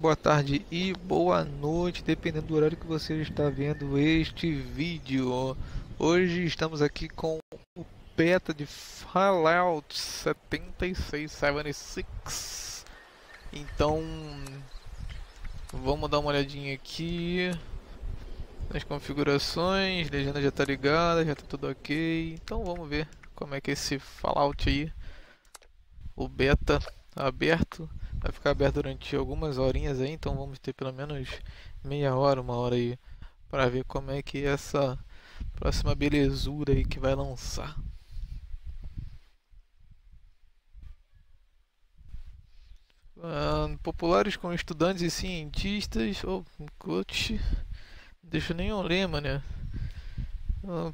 Boa tarde e boa noite, dependendo do horário que você está vendo este vídeo. Hoje estamos aqui com o beta de Fallout 76. Então, vamos dar uma olhadinha aqui nas configurações. A legenda já está ligada, já está tudo ok. Então vamos ver como é que esse Fallout aí, o beta, tá aberto. Vai ficar aberto durante algumas horinhas aí, então vamos ter pelo menos meia hora, uma hora aí, para ver como é que é essa próxima belezura aí que vai lançar. Populares com estudantes e cientistas. Não deixa nenhum lema, né?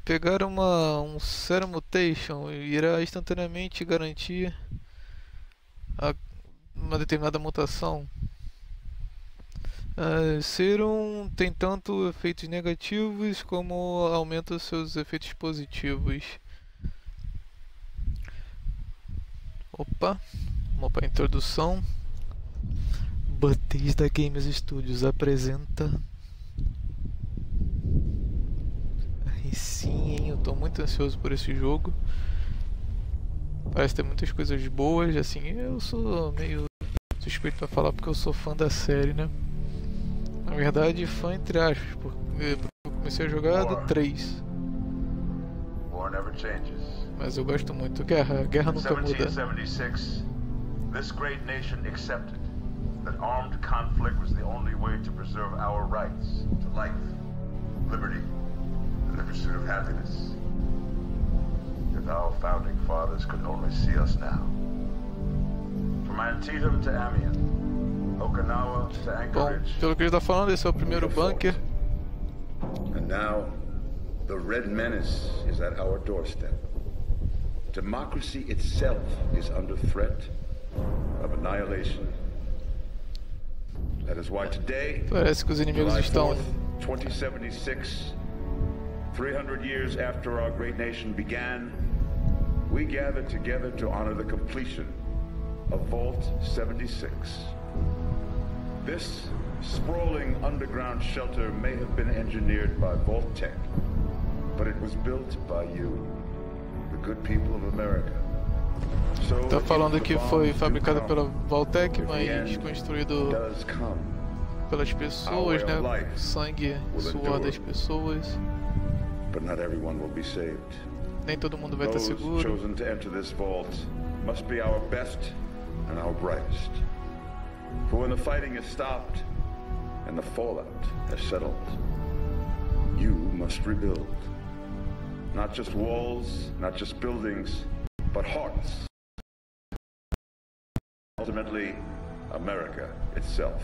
Pegar um Serum Mutation irá instantaneamente garantir uma determinada mutação. Serum tem tanto efeitos negativos como aumenta seus efeitos positivos. Vamos para a introdução. Bethesda Game Studios apresenta. Aí sim, hein? Eu estou muito ansioso por esse jogo. Parece ter muitas coisas boas, assim. Eu sou meio suspeito pra falar porque eu sou fã da série, né? Na verdade, fã entre aspas, porque eu comecei a jogar do 3. Mas eu gosto muito. Guerra nunca muda. This great nation accepted that armed conflict was the only way to preserve our rights to life, liberty, and the pursuit of happiness. If our founding fathers could only see us now. From Antietam to Amiens, Okinawa to Anchorage. Bom, pelo que ele está falando, esse é o primeiro bunker. And now, the Red Menace is at our doorstep. Democracy itself is under threat of annihilation. That is why today, parece que os inimigos estão 2076, 300 years after our great nation began, we gather together to honor the completion of Vault 76. This sprawling underground shelter may have been engineered by Vault-Tec, but it was built by you, the good people of America. So, tá falando que foi fabricada pela Vault-Tec, mas construído pelas pessoas, né? Sangue, suor das pessoas. But not everyone will be saved. Nem todo mundo vai estar seguro. Those chosen to enter this vault must be our best and our brightest. For when the fighting is stopped and the fallout is settled, you must rebuild. Not just walls, not just buildings, but hearts. Ultimately, America itself.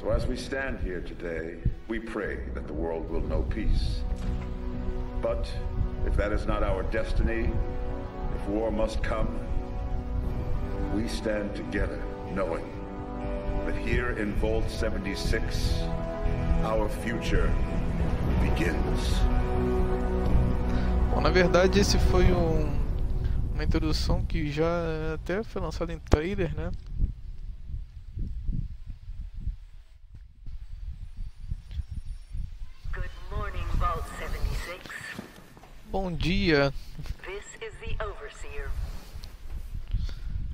So as we stand here today, we pray that the world will know peace. But if that is not our destiny, if war must come, we stand together knowing that here in Vault 76, our future begins. Bom, na verdade esse foi uma introdução que já até foi lançada em trailer, né? Bom dia. This is the overseer.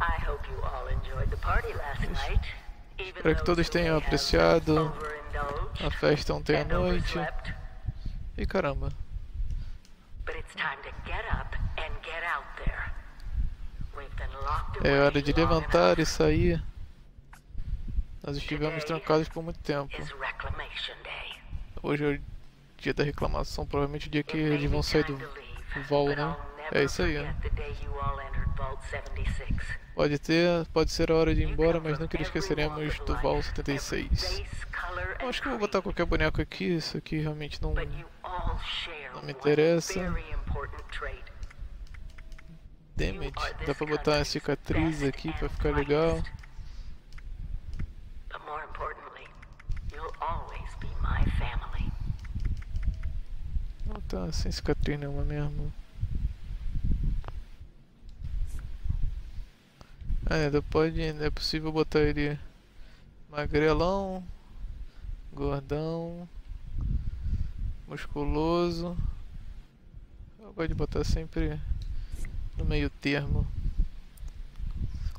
I hope you all enjoyed the party last night. Espero que todos tenham apreciado a festa ontem à noite. E caramba. É hora de levantar e sair. Nós estivemos trancados por muito tempo. Hoje eu dia da reclamação, provavelmente o dia que eles vão sair do Vol, né? É isso aí, né? Pode ser a hora de ir embora, mas nunca esqueceremos do Vol 76. Eu acho que eu vou botar qualquer boneco aqui, isso aqui realmente não me interessa. Damage, dá pra botar uma cicatriz aqui pra ficar legal. Tá sem cicatriz nenhuma mesmo. É possível botar ele Magrelão, gordão, musculoso. Eu gosto de botar sempre no meio termo.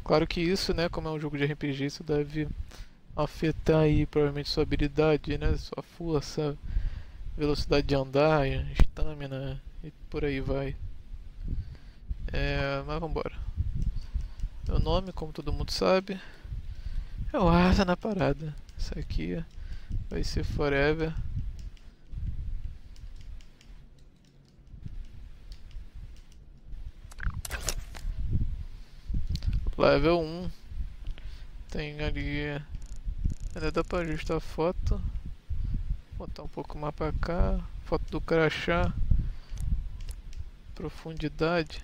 Claro que isso, né, como é um jogo de RPG, isso deve afetar aí provavelmente sua habilidade, né, sua força, velocidade de andar, estamina e por aí vai. Mas vambora. Meu nome, como todo mundo sabe, é o Asa na parada. Isso aqui vai ser forever. Level 1. Tem ali... ainda dá pra ajustar a foto. Botar um pouco mais pra cá. Foto do crachá. Profundidade.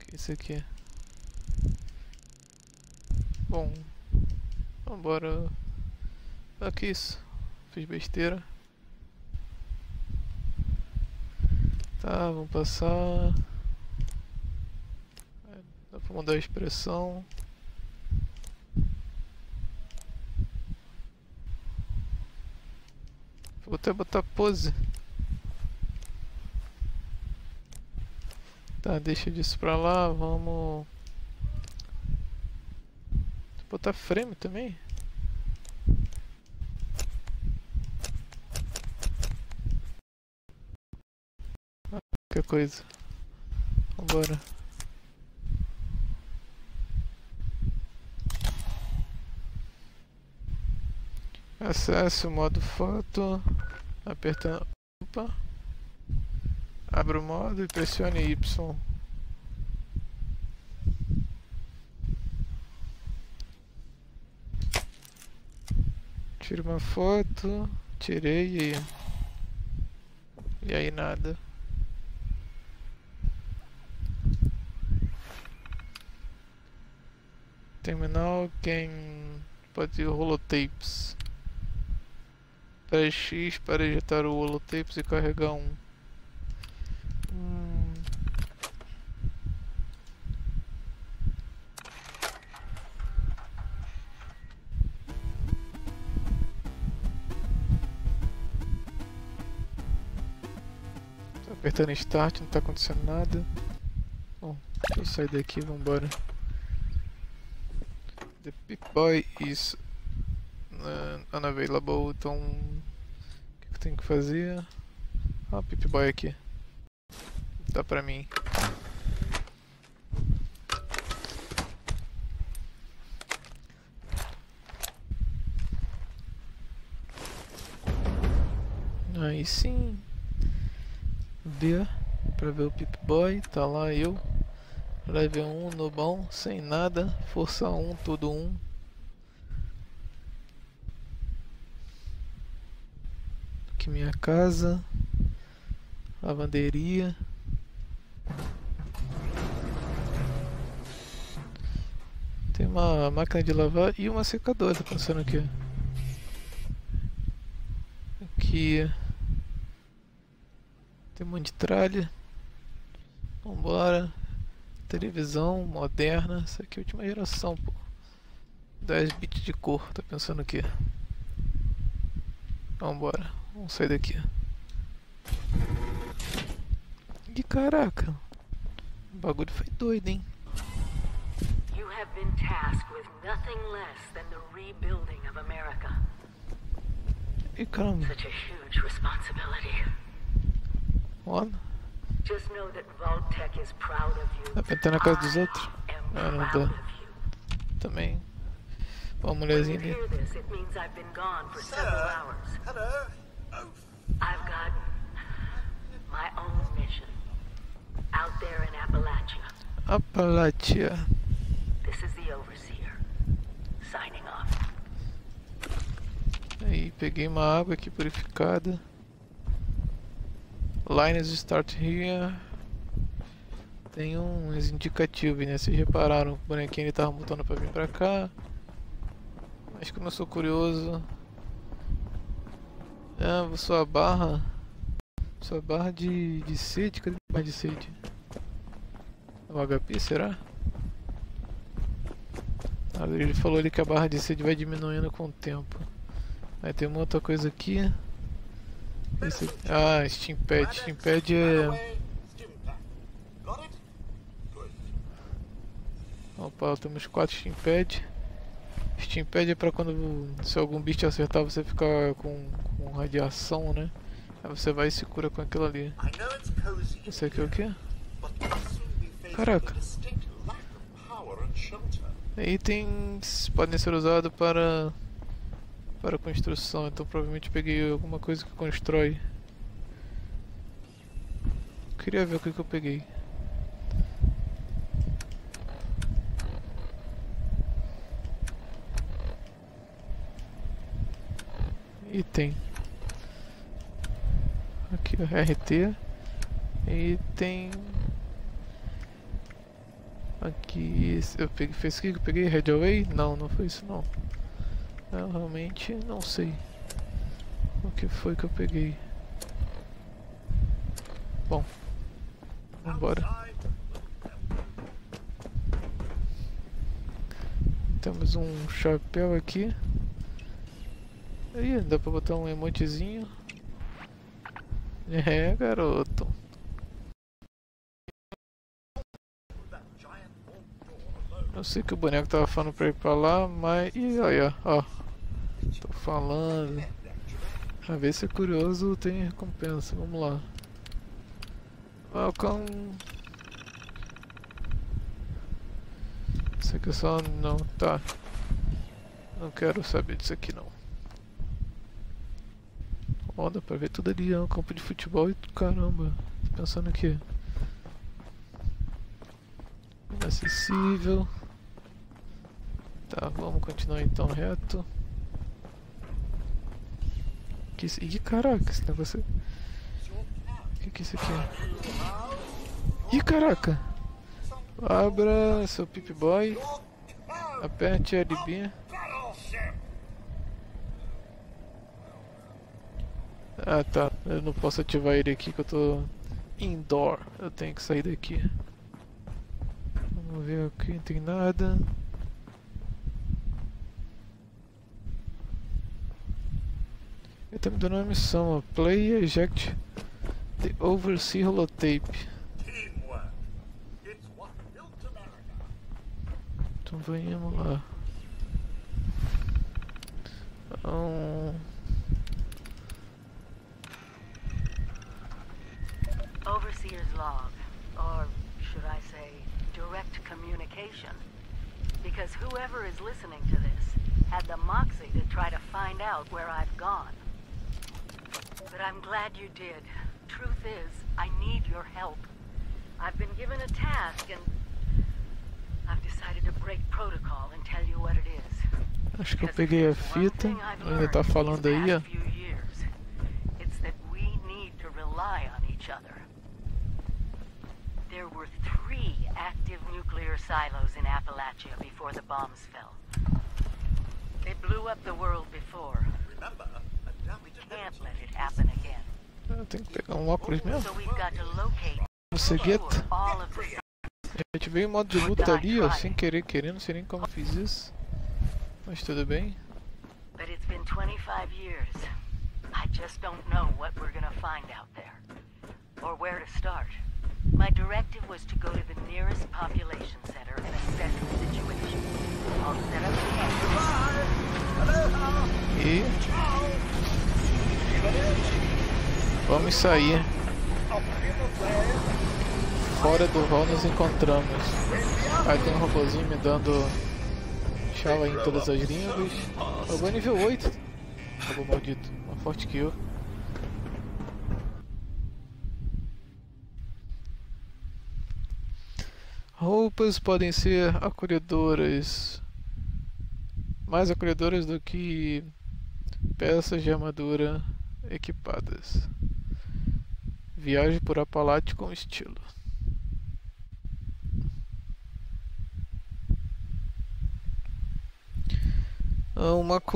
O que é isso aqui? Bom... vambora... ah, que isso? Fiz besteira. Tá, vamos passar... dá pra mudar a expressão. Vou até botar pose. Tá, deixa disso pra lá, vamos... vou botar frame também. Ah, qualquer coisa. Vambora. Acesse o modo foto, apertando, opa, abra o modo e pressione Y. Tira uma foto, tirei e aí nada. Terminal, quem pode holotapes. Press X para ejetar o holotapes e carregar um. Tô apertando Start, não tá acontecendo nada. Bom, deixa eu sair daqui, vambora. The Pip-Boy is unavailable, então o que eu tenho que fazer? Ah, Pip-Boy aqui. Dá pra mim. Aí sim. B pra ver o Pip-Boy, tá lá eu. Level 1, nobão, sem nada. Força 1, tudo 1. Minha casa, lavanderia, tem uma máquina de lavar e uma secadora. Tô pensando aqui, tem um monte de tralha. Vambora. Televisão moderna, isso aqui é a última geração, pô. 10 bits de cor. Tô pensando aqui, vambora. Vamos sair daqui. Ih, caraca. O bagulho foi doido, hein? You have been tasked with nothing less than the rebuilding of America. Ih, caramba. Such a huge responsibility. What? Just know that Vault-Tec is proud of you. Tá pintando a casa dos outros? Ah, não tô. Também. Ó, a mulherzinha ali. I've got my own mission out there in Appalachia. Appalachia. This is the overseer signing off. Aí, peguei uma água aqui purificada. Lines start here. Tem uns indicativos, né? Vocês repararam que o bonequinho ele tava botando pra vir pra cá. Mas como eu sou curioso. Ah, sua barra de sede, cadê a barra de sede? O HP, será? Ele falou ali que a barra de sede vai diminuindo com o tempo. Aí tem uma outra coisa aqui. Esse... Ah, Steampad. Steampad é... Opa, temos 4 Steampad. Steampad é pra quando... Se algum bicho te acertar, você ficar com radiação, né? Aí você vai e se cura com aquilo ali. Isso aqui é o quê? Caraca. Itens podem ser usados para construção, então provavelmente peguei alguma coisa que constrói. Queria ver o que eu peguei. Item. Aqui o RT. Item. Aqui, eu peguei, fez o que eu peguei? Headway? Não, não foi isso não. Eu realmente não sei o que foi que eu peguei. Bom, vambora. Temos um chapéu aqui. Aí, dá pra botar um emotezinho. É, garoto. Eu sei que o boneco tava falando pra ir pra lá, mas... Ih, olha, ó. Tô falando. A ver se é curioso, tem recompensa. Vamos lá. Welcome. Isso aqui eu só não... Tá. Não quero saber disso aqui, não. Ó, dá pra ver tudo ali, é um campo de futebol e... Caramba. Tô pensando o quê? Inacessível. Tá, vamos continuar então reto. Que isso? Ih, caraca, esse negócio. O que é isso aqui? Ih, caraca! Abra seu Pip-Boy. Aperte a libinha. Ah, tá. Eu não posso ativar ele aqui que eu tô indoor. Eu tenho que sair daqui. Vamos ver aqui, não tem nada. Ele tá me dando uma missão, ó. Play eject the overseas holotape. Então vamos lá. Overseer's log, or should I say direct communication, because whoever is listening to this had the moxie to try to find out where I've gone. But I'm glad you did. Truth is, I need your help. I've been given a task and I've decided to break protocol and tell you what it is. Acho que eu peguei a fita, ainda tá falando aí, ó. It's that we need to rely on each other. There were 3 active nuclear silos in Appalachia before the bombs fell. They blew up the world before. Remember, we can't let it happen again. I think pegar um óculos mesmo. So we've got to locate all of the. A gente veio em modo de luta ali, ó, sem querer, querendo, não sei nem como fiz isso. Mas tudo bem. But it's been 25 years. I just don't know what we're gonna find out there or where to start. My directive was to go to the nearest population center and assess the situation. I'll set up the camp. Goodbye! Aloha! E... Vamos sair. Fora do hall nos encontramos. Aí tem um robôzinho me dando... Chala em todas as línguas. Robô nível 8. Robô maldito. Mais forte que eu. Roupas podem ser acolhedoras, mais acolhedoras do que peças de armadura equipadas. Viaje por Appalachia com estilo.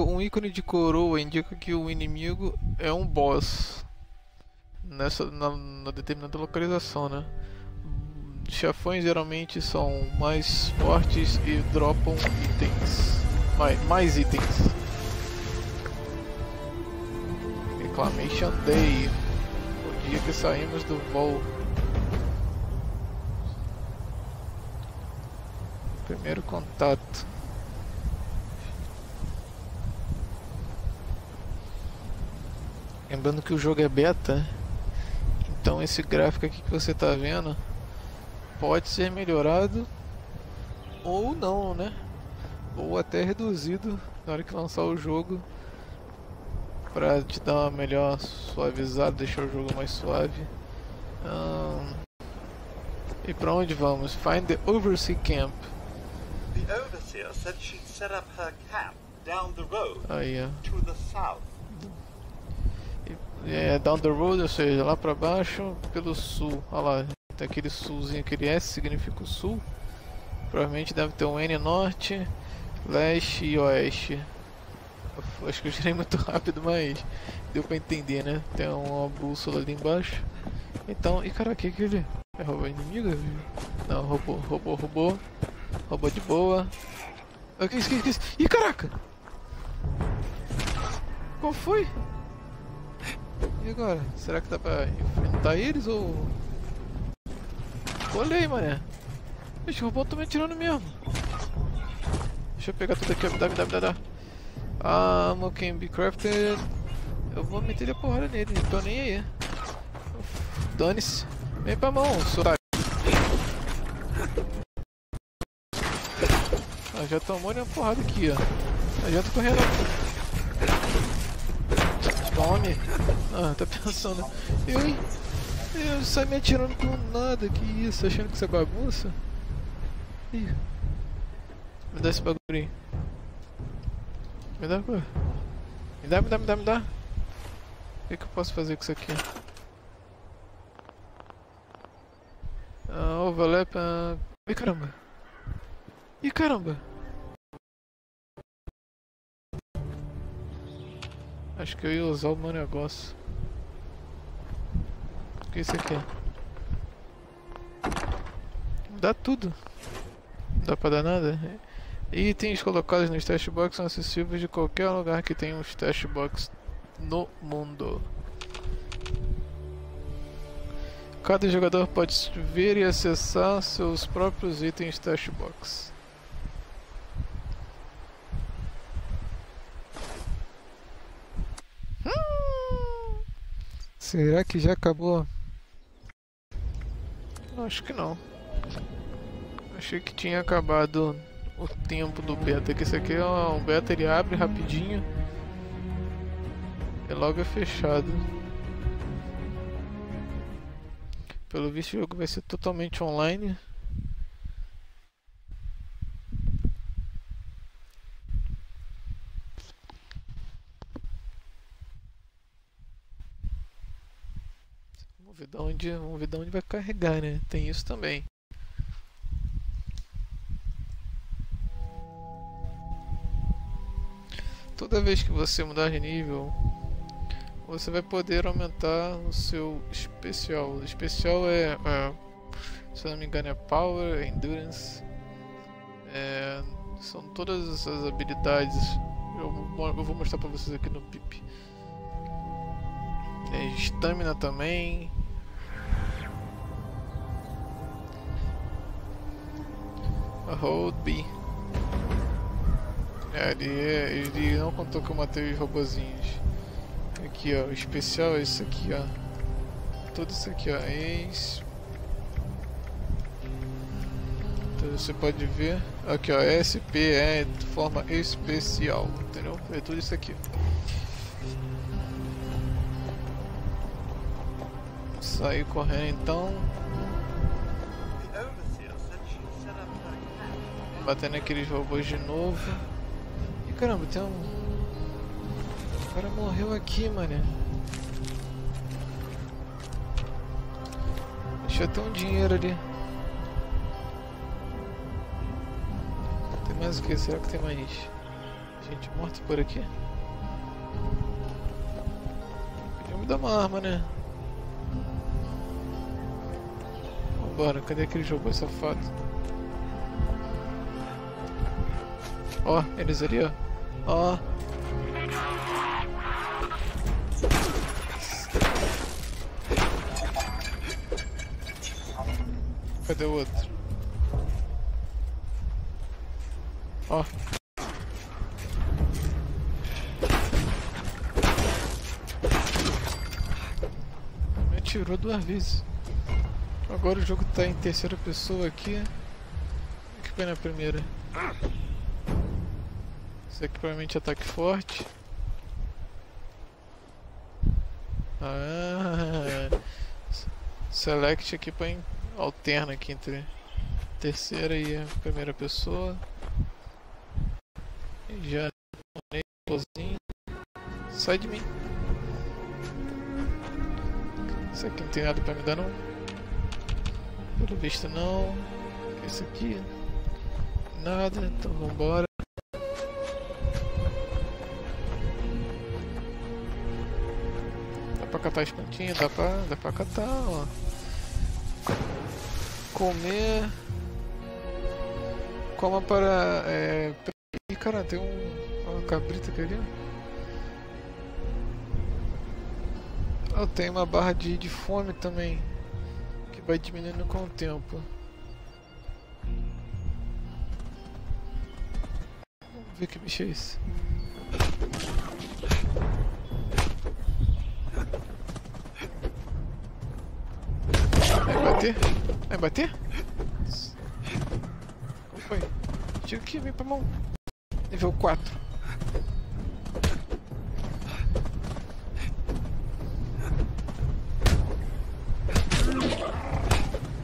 Um ícone de coroa indica que o inimigo é um boss nessa, na determinada localização, né? chefões geralmente são mais fortes e dropam itens. Mais itens. Reclamation Day. O dia que saímos do voo. Primeiro contato. Lembrando que o jogo é beta. Então esse gráfico aqui que você está vendo pode ser melhorado ou não, né? Ou até reduzido na hora que lançar o jogo, para te dar uma melhor suavizada, deixar o jogo mais suave. E para onde vamos? Find the Overseer Camp. The Overseer said she'd set up her camp down the road to the south. Down the road, ou seja, lá para baixo, pelo sul. Olha lá, tem aquele sulzinho, aquele S significa o sul. Provavelmente deve ter um N norte, leste e oeste. Eu acho que eu girei muito rápido, mas deu para entender, né? Tem uma bússola ali embaixo. Então, e caraca, que ele é robô inimigo? Não, robô de boa. O que é isso? Ih, caraca! Qual foi? E agora? Será que dá pra enfrentar eles ou... Olhei, mané. Ixi, o robô tá me atirando mesmo. Deixa eu pegar tudo aqui. Dá. Ammo can be crafted. Eu vou meter a porrada nele, não tô nem aí. Dane-se. Vem pra mão, seu otário. Ah, já tomou uma porrada aqui, ó. Já tô correndo. Tome. Ah, tá pensando. Eu saí me atirando com nada, que isso, achando que isso é bagunça. Ih. Me dá esse bagulho aí. Me dá. O que eu posso fazer com isso aqui? Overlap. Ih, caramba. Acho que eu ia usar o meu negócio. O que é isso aqui? Dá tudo. Não dá pra dar nada? Itens colocados no Stash Box são acessíveis de qualquer lugar que tenha um Stash Box no mundo. Cada jogador pode ver e acessar seus próprios itens Stash Box. Será que já acabou? Acho que não. Achei que tinha acabado o tempo do beta. Que esse aqui é um beta, ele abre rapidinho e logo é fechado. Pelo visto o jogo vai ser totalmente online. Vamos ver de onde vai carregar, né? Tem isso também. Toda vez que você mudar de nível, você vai poder aumentar o seu especial. O especial é se não me engano, é Power, Endurance. São todas essas habilidades. Eu vou mostrar pra vocês aqui no Pip. Estamina também. Hold B. Ele não contou que eu matei os robozinhos. Aqui ó, o especial é isso aqui ó. Tudo isso aqui ó. Então você pode ver. Aqui ó, SP é de forma especial. Entendeu? É tudo isso aqui. Sair correndo então. Batendo aqueles robôs de novo. E caramba, tem um... O cara morreu aqui, mané. Deixa eu ter um dinheiro ali. Tem mais o que? Será que tem mais gente morta por aqui? Podia me dar uma arma, né? Mano, cadê aquele jogo safado? Ó, eles ali, ó. Ó. Cadê o outro? Ó. Me atirou duas vezes. Agora o jogo tá em terceira pessoa aqui. O que foi na primeira? Isso aqui provavelmente é ataque forte. Ah, select aqui pra alterna aqui entre terceira e a primeira pessoa. Já sozinho. Sai de mim. Isso aqui não tem nada pra me dar não. Pelo visto não. Isso aqui. Nada, então vambora. Dá pra catar as plantinhas, dá pra catar, ó. Comer. Coma para. É. Ih, cara, tem uma cabrita aqui ali. Oh, tem uma barra de fome também. Que vai diminuindo com o tempo. Vamos ver que bicho é esse. Vai bater? Como foi? Tira aqui, vem pra mão. Nível 4.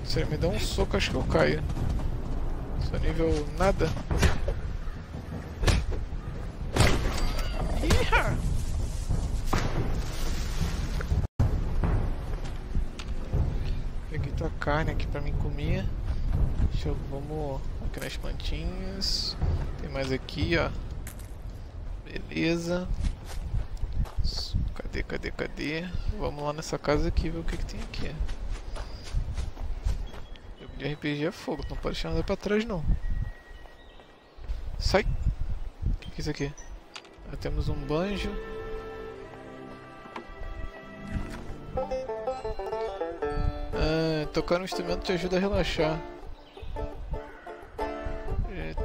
Se ele me dá um soco, acho que eu caio. Só nível nada. Iha! Carne aqui pra mim comer. Deixa eu... Vamos aqui nas plantinhas. Tem mais aqui, ó. Beleza. Cadê? Vamos lá nessa casa aqui, ver o que tem aqui. Jogo de RPG é fogo, não pode deixar nada pra trás não. Sai! O que é isso aqui? Já temos um banjo. Tocar um instrumento te ajuda a relaxar.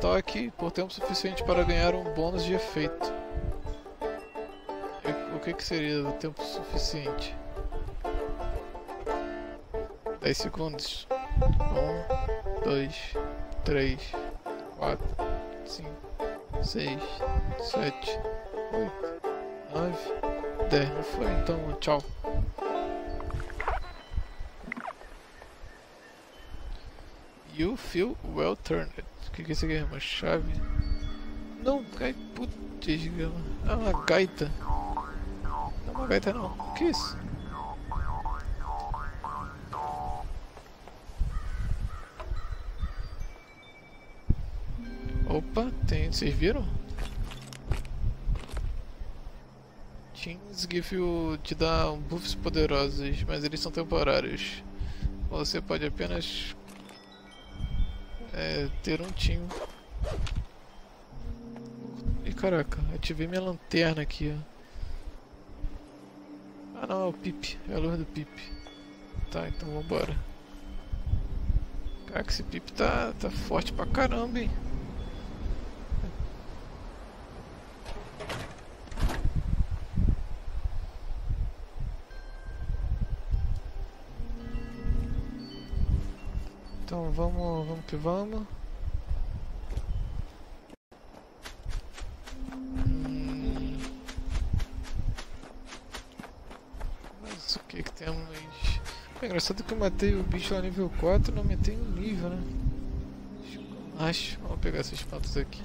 Toque por tempo suficiente para ganhar um bônus de efeito. O que seria o tempo suficiente? 10 segundos. 1, 2, 3, 4, 5, 6, 7, 8, 9, 10. Não foi? Então, tchau. You feel well turned. O que é isso aqui? Uma chave? Não, cai. Putz, grama. Ah, uma gaita. Não é uma gaita, não. O que é isso? Opa, tem. Vocês viram? Teens give you. Te dá buffs poderosos, mas eles são temporários. Você pode apenas. Ter um time. Ih, caraca, ativei minha lanterna aqui, ó. Ah não, é o Pip, é a luz do Pip. Tá, então vambora. Caraca, esse Pip tá forte pra caramba, hein. Então vamos que vamos. Mas o que temos? É engraçado que eu matei o bicho lá nível 4 e não aumentei o nível, né? Acho. Vamos pegar essas patas aqui.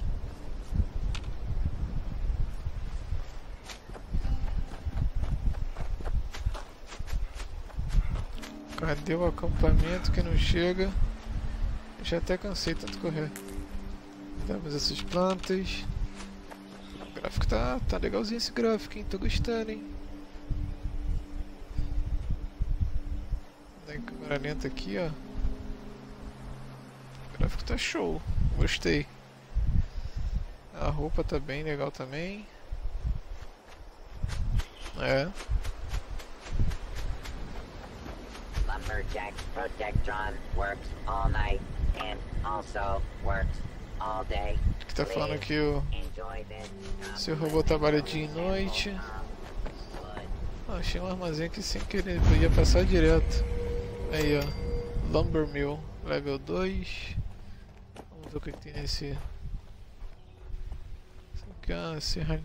Cadê o acampamento que não chega? Já até cansei tanto correr. Damos essas plantas. O gráfico tá legalzinho esse gráfico, hein? Tô gostando, hein? Tem câmera lenta aqui, ó. O gráfico tá show, gostei. A roupa tá bem legal também. É. Lumberjack Protectron works all night and also works all day. Que tá falando que o seu robô trabalha dia e noite. Ah, achei um armazém aqui sem querer, podia passar direto. Aí ó, Lumber Mill, level 2. Vamos ver o que, que tem nesse. Ah, serralheiro.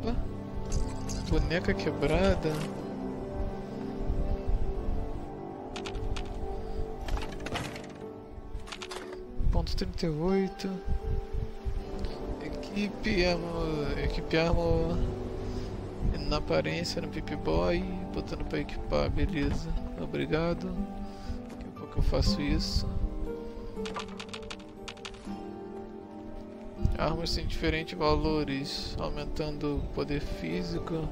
Opa! Boneca quebrada. Ponto 38. Equipe arma na aparência no Pip-Boy, botando para equipar, beleza, obrigado. Daqui a pouco eu faço isso. Armas têm diferentes valores, aumentando o poder físico,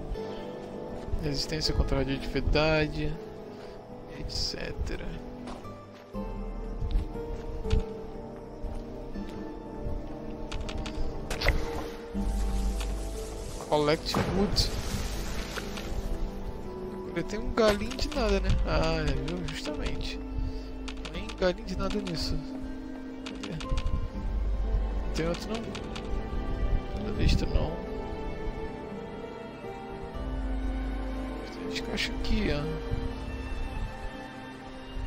resistência contra a radioatividade, etc. Collect Wood. Agora tem um galinho de nada, né? Ah, viu? Justamente. Nem galinho de nada nisso. Tem outro não? Não visto não. Tem caixa aqui, ó.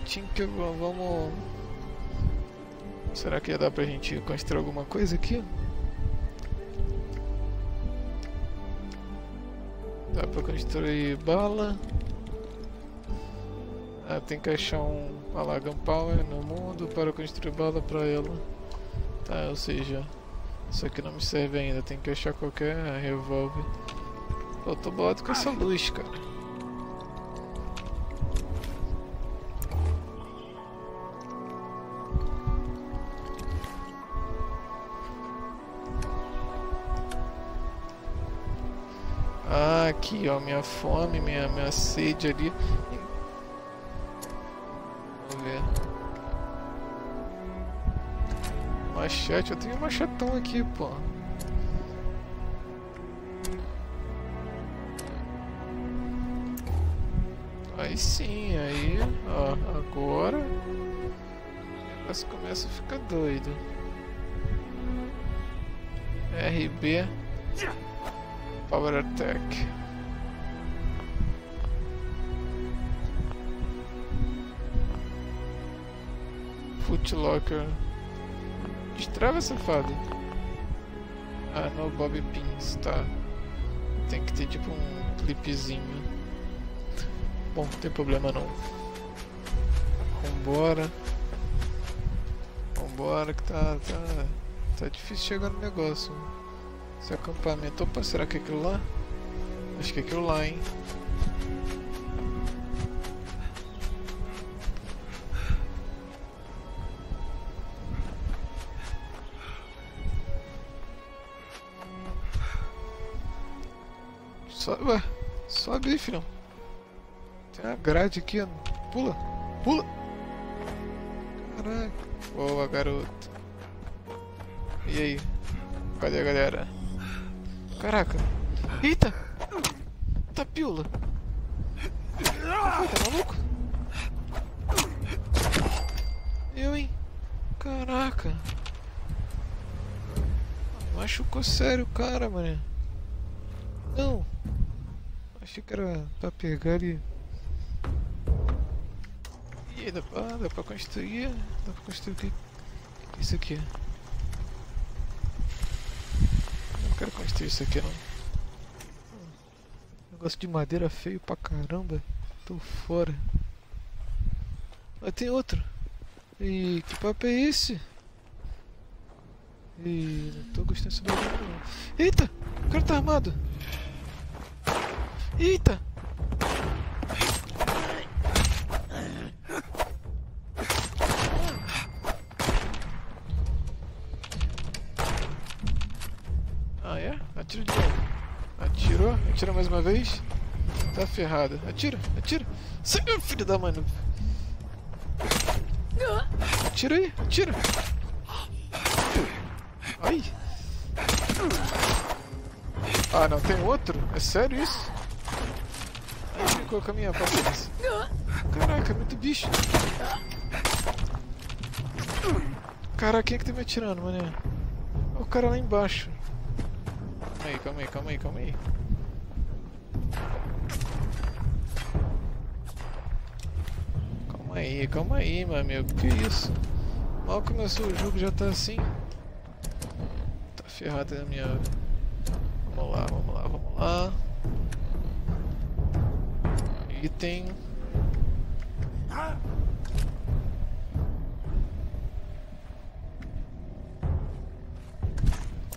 Tinha que... vamos... Será que ia dar pra gente construir alguma coisa aqui? Dá pra construir bala. Ah, tem que achar um Alagan Power no mundo para construir bala pra ela. Ah, ou seja, isso aqui não me serve ainda, tem que achar qualquer revólver. Pô, eu tô bolado com essa luz, cara. Ah, aqui ó, minha fome, minha sede ali. Vamos ver. Machete, eu tenho um machetão aqui, pô. Aí sim, aí, ó, agora o negócio começa a ficar doido. RB Power Attack. Footlocker. Destrava, safado. Ah, no Bob Pins, tá. Tem que ter tipo um clipezinho. Bom, não tem problema não. Vambora. Vambora que tá difícil chegar no negócio. Esse acampamento, opa, será que é aquilo lá? Acho que é aquilo lá, hein. Ué, sobe aí, filhão. Tem uma grade aqui, ó. Pula, pula. Caraca. Boa, garoto. E aí? Cadê a galera? Caraca. Eita. Tá piula. Tá maluco? Eu, hein? Caraca. Machucou sério o cara, mano. Não. Achei que era pra pegar ali. E aí, dá pra construir. Dá pra construir o que? Isso aqui. Não quero construir isso aqui não. Negócio de madeira feio pra caramba. Tô fora. Ah, tem outro. E que papo é esse? E não tô gostando desse bagulho não. Eita! O cara tá armado! Eita! Ah é? Atira de novo. Atirou, atira mais uma vez. Tá ferrado. Atira, atira. Sai, filho da mãe. Atira aí, atira. Ai. Ah, não, tem outro? É sério isso? Ai, ficou com a minha paciência. Caraca, é muito bicho. Caraca, quem é que tá me atirando, mané? Olha o cara lá embaixo. Calma aí, calma aí, calma aí, calma aí. Calma aí, meu amigo. Que isso? Mal começou o jogo, já tá assim. Tá ferrado na minha... Vamos lá, vamos lá, vamos lá. Item.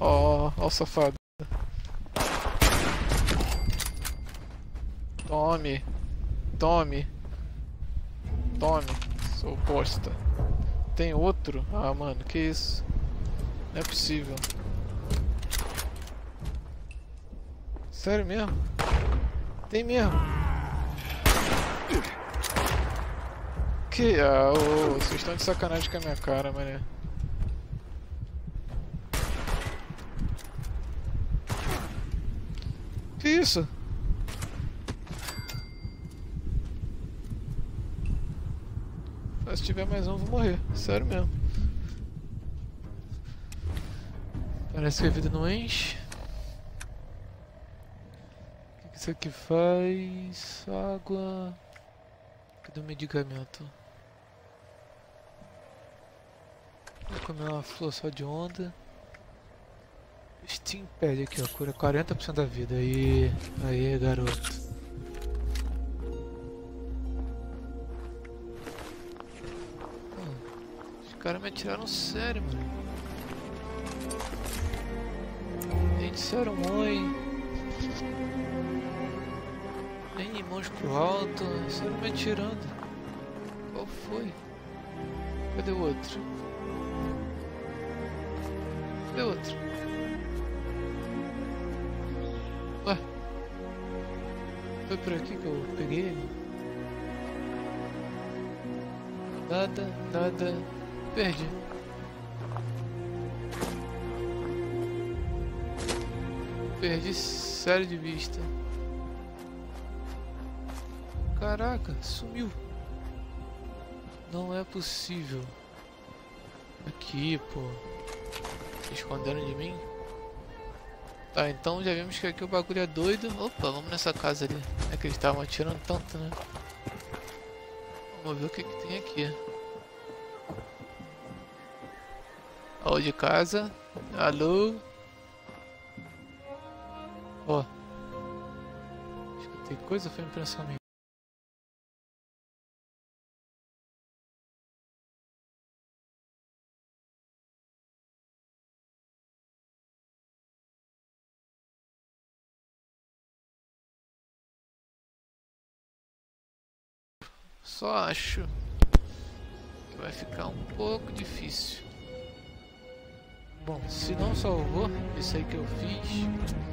Ó, ó o safado. Tome. Tome. Tome. Sou bosta. Tem outro? Ah, mano, que isso? Não é possível. Sério mesmo? Tem mesmo? Que... Ah, ô, vocês estão de sacanagem com a minha cara, mané. Que isso? Só se tiver mais um, eu vou morrer. Sério mesmo. Parece que a vida não enche. O que isso aqui faz? Água... Cadê o medicamento? Vou comer uma flor só de onda. Steam Pad aqui, ó, cura 40% da vida. Aí, aí, garoto. Os caras me atiraram sério, mano. Nem disseram oi. Nem mãos pro alto. Disseram me atirando. Qual foi? Cadê o outro? Cadê o outro? Foi por aqui que eu peguei. Nada, nada. Perdi. Perdi sério de vista. Caraca, sumiu. Não é possível. Aqui, pô. Se escondendo de mim? Tá, então já vimos que aqui o bagulho é doido. Opa, vamos nessa casa ali. É que eles estavam atirando tanto, né? Vamos ver o que, que tem aqui. Ó, de casa. Alô? Ó. Acho que tem coisa, foi impressão minha. Só acho que vai ficar um pouco difícil. Bom, se não salvou, isso aí que eu fiz.